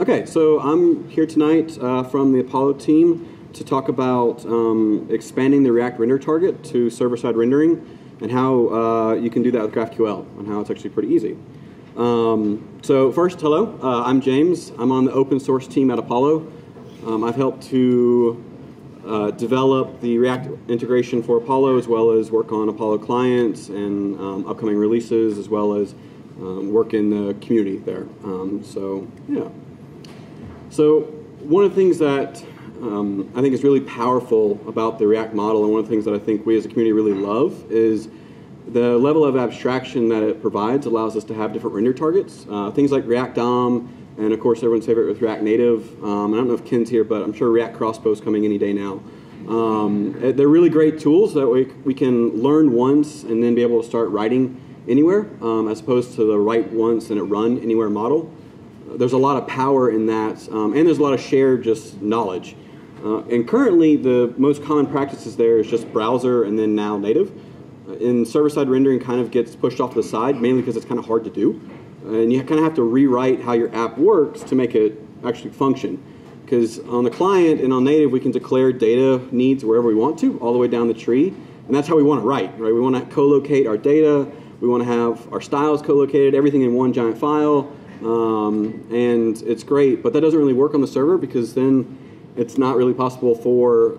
Okay, so I'm here tonight from the Apollo team to talk about expanding the React render target to server-side rendering and how you can do that with GraphQL and how it's actually pretty easy. So first, hello. I'm James. I'm on the open source team at Apollo. I've helped to develop the React integration for Apollo, as well as work on Apollo clients and upcoming releases, as well as work in the community there. So yeah. So one of the things that I think is really powerful about the React model, and one of the things that I think we as a community really love, is the level of abstraction that it provides allows us to have different render targets. Things like React DOM, and of course everyone's favorite with React Native. I don't know if Ken's here, but I'm sure React Crossbow is coming any day now. They're really great tools that we can learn once and then be able to start writing anywhere, as opposed to the write once and it run anywhere model. There's a lot of power in that, and there's a lot of shared just knowledge. And currently, the most common practices there is just browser and then now native. In server-side rendering kind of gets pushed off to the side, mainly because it's kind of hard to do. And you kind of have to rewrite how your app works to make it actually function. Because on the client and on native, we can declare data needs wherever we want to, all the way down the tree. And that's how we want to write, right? We want to co-locate our data. We want to have our styles co-located, everything in one giant file. And it's great, but that doesn't really work on the server, because then it's not really possible for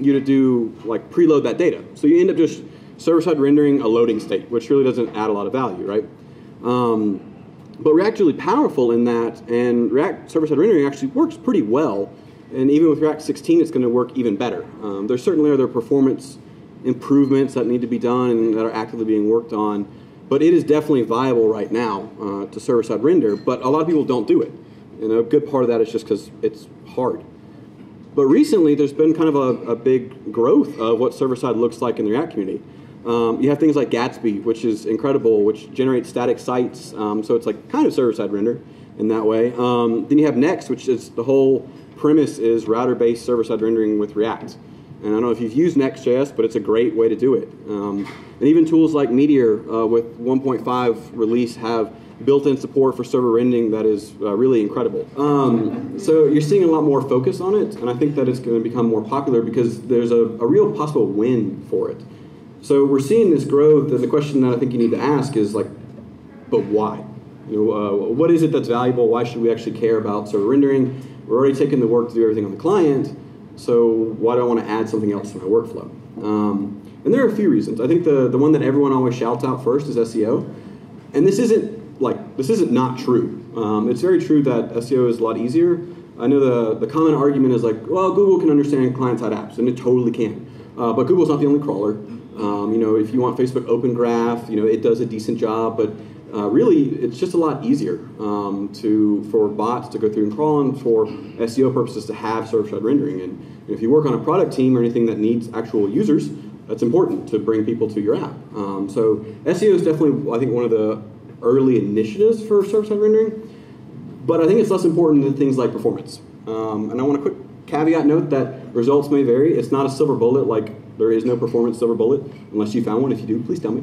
you to do, like, preload that data. So you end up just server-side rendering a loading state, which really doesn't add a lot of value, right? But React's really powerful in that, and React server-side rendering actually works pretty well, and even with React 16, it's going to work even better. There certainly are performance improvements that need to be done and that are actively being worked on, but it is definitely viable right now to server-side render, but a lot of people don't do it. And a good part of that is just because it's hard. But recently, there's been kind of a big growth of what server-side looks like in the React community. You have things like Gatsby, which is incredible, which generates static sites, so it's like kind of server-side render in that way. Then you have Next, which is the whole premise is router-based server-side rendering with React. And I don't know if you've used Next.js, but it's a great way to do it. And even tools like Meteor with 1.5 release have built-in support for server rendering that is really incredible. So you're seeing a lot more focus on it, and I think that it's going to become more popular because there's a real possible win for it. So we're seeing this growth, and the question that I think you need to ask is, like, but why? You know, what is it that's valuable? Why should we actually care about server rendering? We're already taking the work to do everything on the client, so why do I want to add something else to my workflow? And there are a few reasons. I think the one that everyone always shouts out first is SEO. And this isn't not true. It's very true that SEO is a lot easier. I know the common argument is like, well, Google can understand client-side apps, and it totally can. But Google's not the only crawler. You know, if you want Facebook Open Graph, you know, it does a decent job, but really, it's just a lot easier for bots to go through and crawl, and for SEO purposes to have server-side rendering. And if you work on a product team or anything that needs actual users, that's important to bring people to your app. So SEO is definitely, I think, one of the early initiatives for server-side rendering, but I think it's less important than things like performance. And I want a quick caveat note that results may vary. It's not a silver bullet, like there is no performance silver bullet, unless you found one. If you do, please tell me.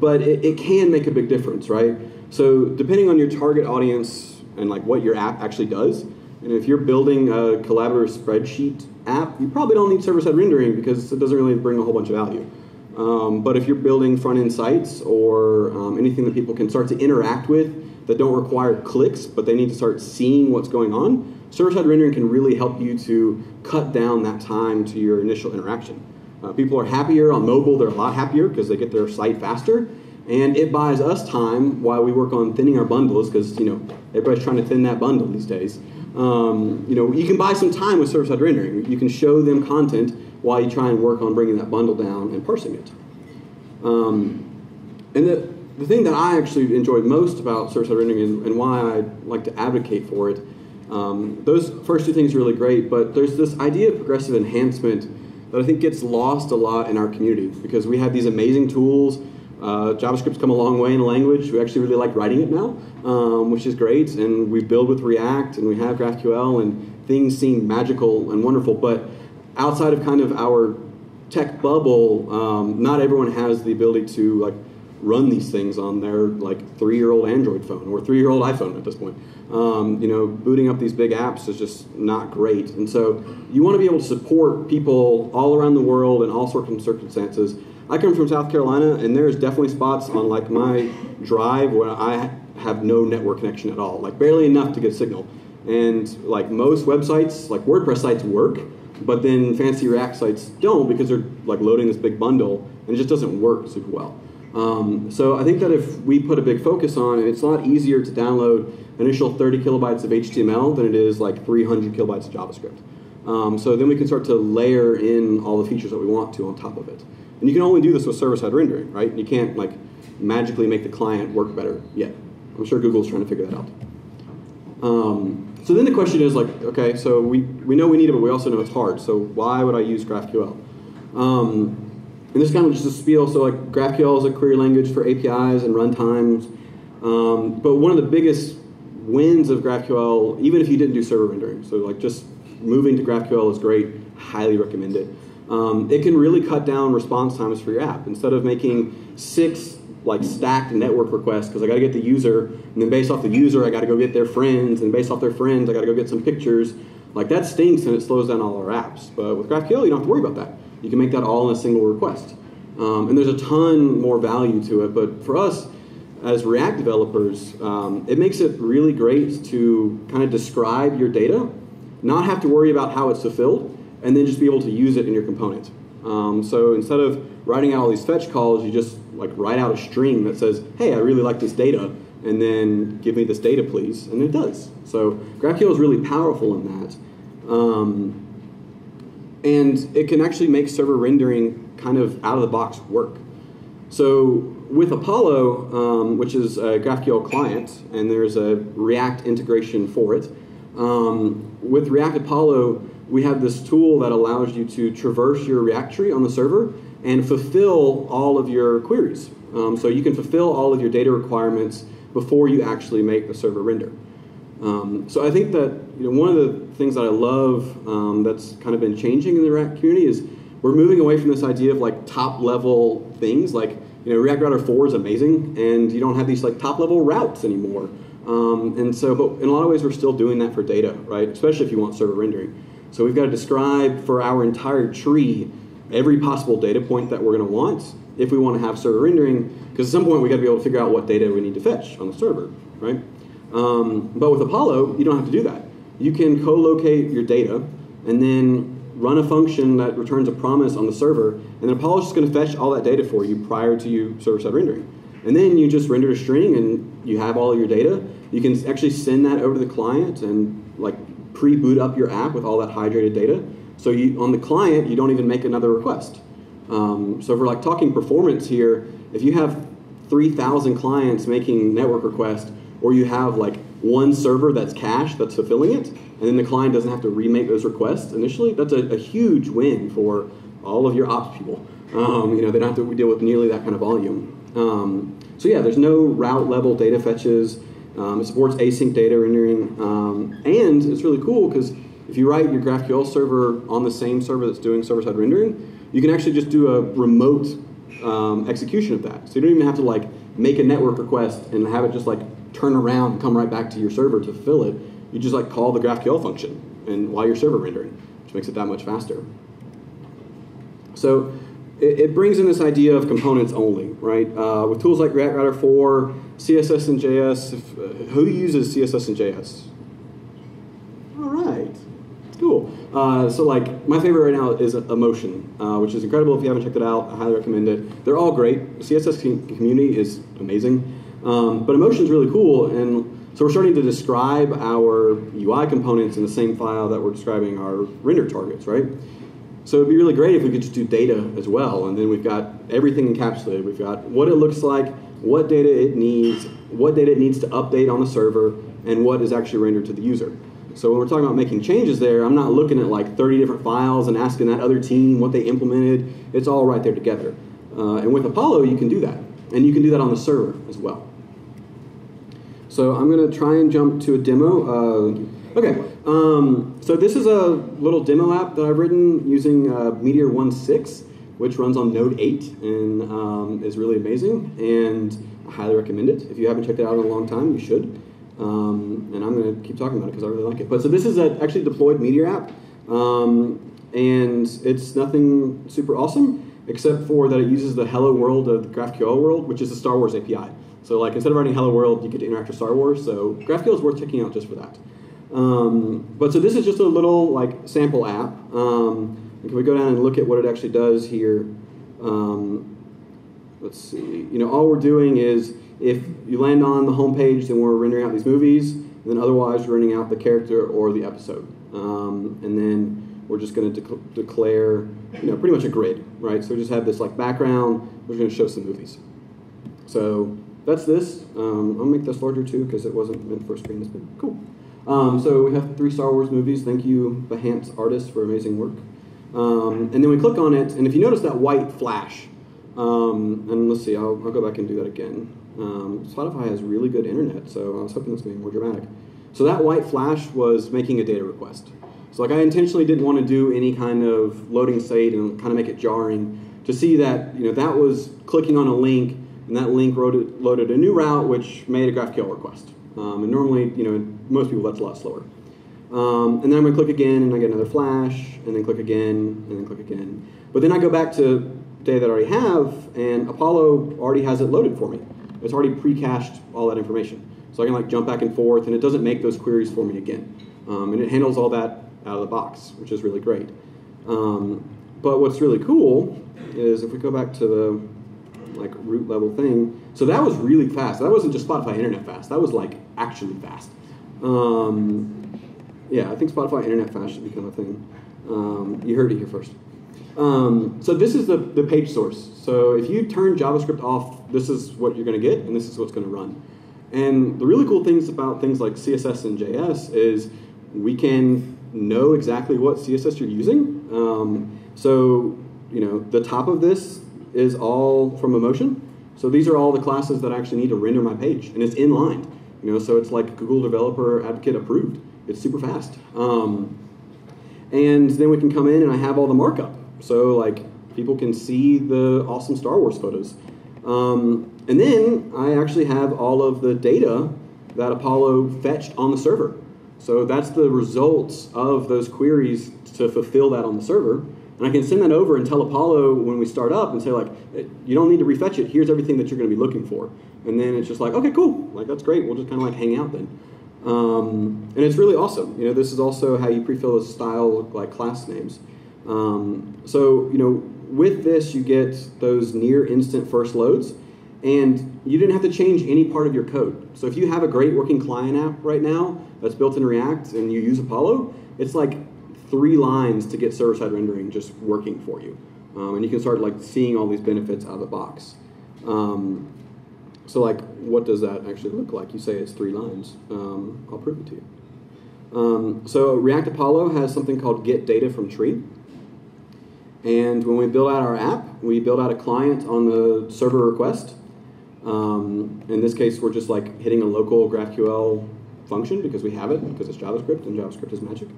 But it can make a big difference, right? So depending on your target audience and like what your app actually does, and if you're building a collaborative spreadsheet app, you probably don't need server-side rendering because it doesn't really bring a whole bunch of value. But if you're building front-end sites or anything that people can start to interact with that don't require clicks, but they need to start seeing what's going on, server-side rendering can really help you to cut down that time to your initial interaction. People are happier on mobile. They're a lot happier because they get their site faster. And it buys us time while we work on thinning our bundles, because, you know, everybody's trying to thin that bundle these days. You know, you can buy some time with server-side rendering. You can show them content while you try and work on bringing that bundle down and parsing it. And the thing that I actually enjoy most about server-side rendering and why I like to advocate for it, those first two things are really great, but there's this idea of progressive enhancement that I think gets lost a lot in our community, because we have these amazing tools. JavaScript's come a long way in a language. We actually really like writing it now, which is great. And we build with React, and we have GraphQL, and things seem magical and wonderful. But outside of kind of our tech bubble, not everyone has the ability to like run these things on their like 3-year-old Android phone or 3-year-old iPhone at this point. You know, booting up these big apps is just not great. And so you want to be able to support people all around the world in all sorts of circumstances. I come from South Carolina, and there's definitely spots on like my drive where I have no network connection at all, like barely enough to get signal. And like most websites, like WordPress sites work, but then fancy React sites don't because they're like loading this big bundle, and it just doesn't work super well. So I think that if we put a big focus on it, it's a lot easier to download initial 30 kilobytes of HTML than it is like 300 kilobytes of JavaScript. So then we can start to layer in all the features that we want to on top of it. And you can only do this with server-side rendering, right? You can't like magically make the client work better yet. I'm sure Google's trying to figure that out. So then the question is like, okay, so we know we need it, but we also know it's hard. So why would I use GraphQL? And this is kind of just a spiel. So like GraphQL is a query language for APIs and runtimes. But one of the biggest wins of GraphQL, even if you didn't do server rendering, so like just moving to GraphQL is great. Highly recommend it. It can really cut down response times for your app. Instead of making 6 like stacked network requests, because I got to get the user, and then based off the user, I got to go get their friends, and based off their friends, I got to go get some pictures. Like that stinks, and it slows down all our apps. But with GraphQL, you don't have to worry about that. You can make that all in a single request. And there's a ton more value to it, but for us, as React developers, it makes it really great to kind of describe your data, not have to worry about how it's fulfilled, and then just be able to use it in your component. So instead of writing out all these fetch calls, you just like write out a string that says, hey, I really like this data, and then give me this data, please, and it does. So GraphQL is really powerful in that. And it can actually make server rendering kind of out of the box work. So with Apollo, which is a GraphQL client, and there's a React integration for it, with React Apollo, we have this tool that allows you to traverse your React tree on the server and fulfill all of your queries. So you can fulfill all of your data requirements before you actually make the server render. So I think that one of the things that I love that's kind of been changing in the React community is we're moving away from this idea of like top-level things. Like React Router 4 is amazing, and you don't have these like top-level routes anymore. And so, but in a lot of ways, we're still doing that for data, right? Especially if you want server rendering. So we've got to describe for our entire tree every possible data point that we're going to want if we want to have server rendering, because at some point we got to be able to figure out what data we need to fetch on the server, right? But with Apollo, you don't have to do that. You can co-locate your data and then run a function that returns a promise on the server, and then Apollo is just going to fetch all that data for you prior to you server-side rendering. And then you just render a string and you have all of your data. You can actually send that over to the client and like pre-boot up your app with all that hydrated data. So you, on the client, you don't even make another request. So if we're like talking performance here, if you have 3,000 clients making network requests, or you have like one server that's cached that's fulfilling it, and then the client doesn't have to remake those requests initially, that's a huge win for all of your ops people. They don't have to deal with nearly that kind of volume. So yeah, there's no route level data fetches. It supports async data rendering, and it's really cool because if you write your GraphQL server on the same server that's doing server-side rendering, you can actually just do a remote execution of that. So you don't even have to like make a network request and have it just like turn around and come right back to your server to fulfill it. You just like call the GraphQL function and while you're server rendering, which makes it that much faster. So it brings in this idea of components only, right? With tools like React Router 4, CSS-in-JS, who uses CSS-in-JS? All right, cool. So like my favorite right now is Emotion, which is incredible. If you haven't checked it out, I highly recommend it. They're all great. The CSS community is amazing. But Emotion's really cool, and so we're starting to describe our UI components in the same file that we're describing our render targets, right? So it'd be really great if we could just do data as well, and then we've got everything encapsulated. We've got what it looks like, what data it needs, what data it needs to update on the server, and what is actually rendered to the user. So when we're talking about making changes there, I'm not looking at like 30 different files and asking that other team what they implemented. It's all right there together. And with Apollo, you can do that, and you can do that on the server as well. So I'm going to try and jump to a demo. So this is a little demo app that I've written using Meteor 1.6, which runs on Node 8 and is really amazing, and I highly recommend it. If you haven't checked it out in a long time, you should. And I'm going to keep talking about it because I really like it. But so this is an actually deployed Meteor app, and it's nothing super awesome except for that it uses the hello world of the GraphQL world, which is the Star Wars API. So like instead of writing hello world, you get to interact with Star Wars. So GraphQL is worth checking out just for that. But so this is just a little like sample app. Can we go down and look at what it actually does here? Let's see. You know, all we're doing is if you land on the home page, then we're rendering out these movies, and then otherwise we're rendering out the character or the episode. And then we're just going to declare, you know, pretty much a grid, right? So we just have this like background. We're going to show some movies. So that's this. I'll make this larger too because it wasn't meant for a screen this big. Cool. So we have 3 Star Wars movies. Thank you, Behance artists, for amazing work. And then we click on it, and if you notice that white flash, and let's see, I'll go back and do that again. Spotify has really good internet, so I was hoping this would be more dramatic. So that white flash was making a data request. So like I intentionally didn't want to do any kind of loading state and kind of make it jarring to see that, you know, that was clicking on a link, and that link loaded a new route which made a GraphQL request. And normally, you know, most people that's a lot slower. And then I'm going to click again, and I get another flash, and then click again, and then click again. But then I go back to data that I already have, and Apollo already has it loaded for me. It's already pre-cached all that information. So I can like jump back and forth, and it doesn't make those queries for me again. And it handles all that out of the box, which is really great. But what's really cool is if we go back to the like root level thing, so that was really fast. That wasn't just Spotify internet fast. That was like actually fast. Yeah, I think Spotify internet fast should become a thing. You heard it here first. So this is the page source. So if you turn JavaScript off, this is what you're going to get, and this is what's going to run. And the really cool things about things like CSS-in-JS is we can know exactly what CSS you're using. So you know the top of this is all from Emotion. So these are all the classes that I actually need to render my page, and it's inline. You know, so it's like Google Developer Advocate approved. It's super fast. And then we can come in and I have all the markup. So like people can see the awesome Star Wars photos. And then I actually have all of the data that Apollo fetched on the server. So that's the results of those queries to fulfill that on the server. And I can send that over and tell Apollo when we start up and say like, you don't need to refetch it. Here's everything that you're going to be looking for. And then it's just like, okay, cool. Like that's great. We'll just kind of like hang out then. And it's really awesome. You know, this is also how you prefill a style like class names. So you know, with this you get those near instant first loads, and you didn't have to change any part of your code. So if you have a great working client app right now that's built in React and you use Apollo, it's like 3 lines to get server-side rendering just working for you, and you can start like seeing all these benefits out of the box. So like, what does that actually look like? You say it's 3 lines. I'll prove it to you. So React Apollo has something called getDataFromTree. And when we build out our app, we build out a client on the server request. In this case, we're just like hitting a local GraphQL function because we have it, because it's JavaScript, and JavaScript is magic.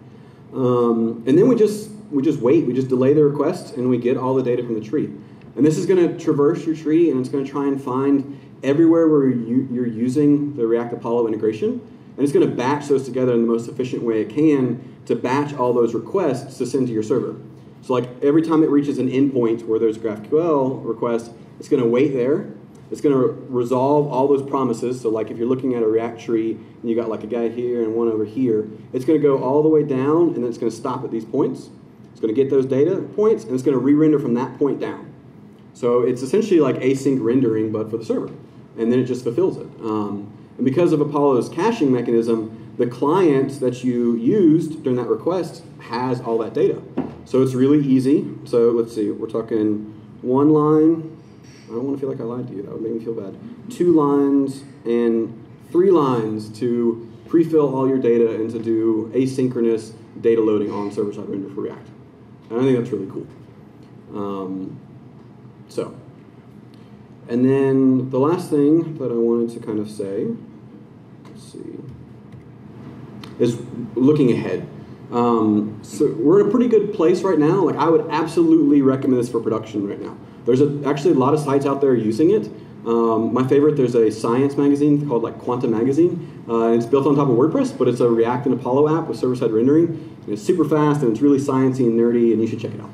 And then we just wait. We just delay the request, and we get all the data from the tree. And this is going to traverse your tree, and it's going to try and find everywhere where you're using the React Apollo integration, and it's going to batch those together in the most efficient way it can to batch all those requests to send to your server. So like every time it reaches an endpoint where there's a GraphQL request, it's going to wait there. It's going to resolve all those promises. So like if you're looking at a React tree and you got like a guy here and one over here, it's going to go all the way down, and then it's going to stop at these points. It's going to get those data points, and it's going to re-render from that point down. So it's essentially like async rendering, but for the server. And then it just fulfills it. And because of Apollo's caching mechanism, the client that you used during that request has all that data. So it's really easy. So let's see, we're talking 1 line. I don't want to feel like I lied to you. That would make me feel bad. 2 lines and 3 lines to prefill all your data and to do asynchronous data loading on server-side render for React. And I think that's really cool. And then the last thing that I wanted to kind of say, let's see, is looking ahead. So we're in a pretty good place right now. Like, I would absolutely recommend this for production right now. There's actually a lot of sites out there using it. My favorite, there's a science magazine called Quanta Magazine. And it's built on top of WordPress, but it's a React and Apollo app with server-side rendering. And it's super fast, and it's really sciencey and nerdy, and you should check it out.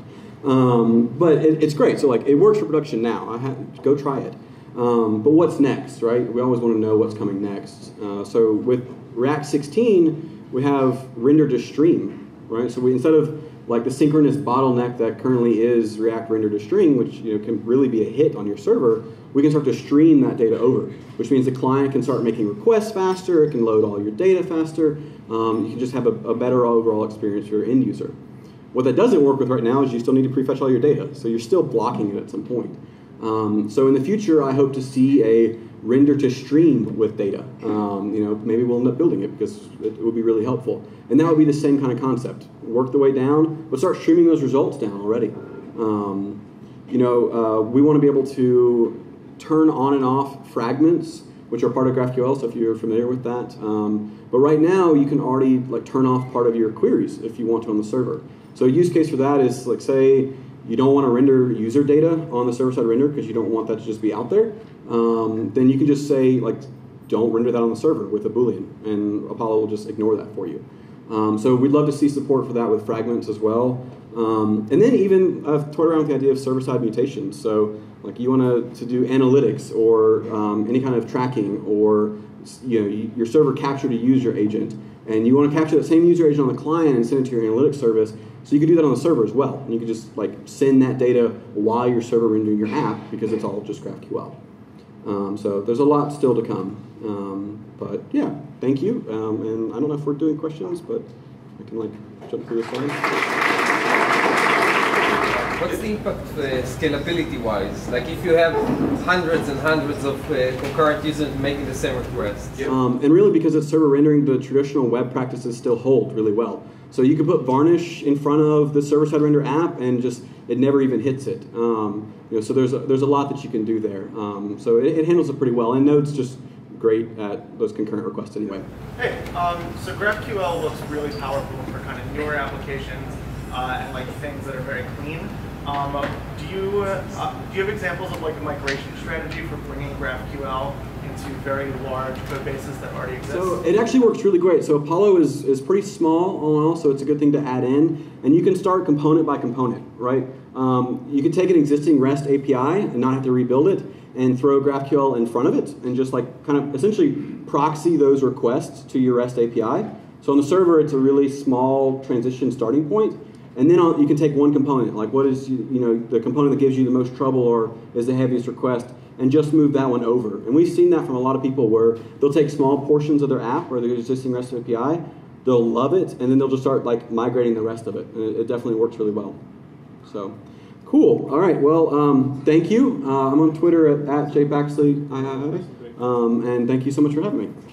But it's great. So like, it works for production now. Go try it. But what's next, right? We always want to know what's coming next. So with React 16, we have renderToStream, right? So instead of like the synchronous bottleneck that currently is React renderToString, which can really be a hit on your server, we can start to stream that data over, which means the client can start making requests faster, it can load all your data faster, you can just have a better overall experience for your end user. What that doesn't work with right now is you still need to prefetch all your data, so you're still blocking it at some point. So in the future, I hope to see a renderToStream with data. Maybe we'll end up building it because it would be really helpful. And that would be the same kind of concept. Work the way down, but start streaming those results down already. We want to be able to turn on and off fragments, which are part of GraphQL, so if you're familiar with that. But right now, you can already turn off part of your queries if you want to on the server. So a use case for that is, say, you don't want to render user data on the server-side render because you don't want that to just be out there, then you can just say, don't render that on the server with a Boolean, and Apollo will just ignore that for you. So we'd love to see support for that with fragments as well. And then even I've toyed around with the idea of server-side mutations. So you want to do analytics or any kind of tracking, or your server captured a user agent, and you want to capture that same user agent on the client and send it to your analytics service. So you can do that on the server as well. And you can just send that data while you're server rendering your app, because it's all just GraphQL. So there's a lot still to come. But yeah, thank you. And I don't know if we're doing questions, but I can jump through this slide. What's the impact scalability-wise? If you have hundreds and hundreds of concurrent users making the same request. Yep. And really, because it's server rendering, the traditional web practices still hold really well. So you could put Varnish in front of the server-side render app, and just it never even hits it. So there's a lot that you can do there. So it handles it pretty well, and Node's just great at those concurrent requests anyway. Hey, so GraphQL looks really powerful for kind of newer applications and things that are very clean. Do you have examples of a migration strategy for bringing GraphQL into very large code bases that already exist? So it actually works really great. So Apollo is pretty small all in all, so it's a good thing to add in. And you can start component by component, right? You can take an existing REST API and not have to rebuild it, and throw GraphQL in front of it, and just essentially proxy those requests to your REST API. So on the server, it's a really small transition starting point. And then you can take one component, what is the component that gives you the most trouble or is the heaviest request, and just move that one over. And we've seen that from a lot of people where they'll take small portions of their app or their existing REST API, they'll love it, and then they'll just start migrating the rest of it. And it definitely works really well. So. Cool. All right. Well, thank you. I'm on Twitter at @jbaxley. And thank you so much for having me.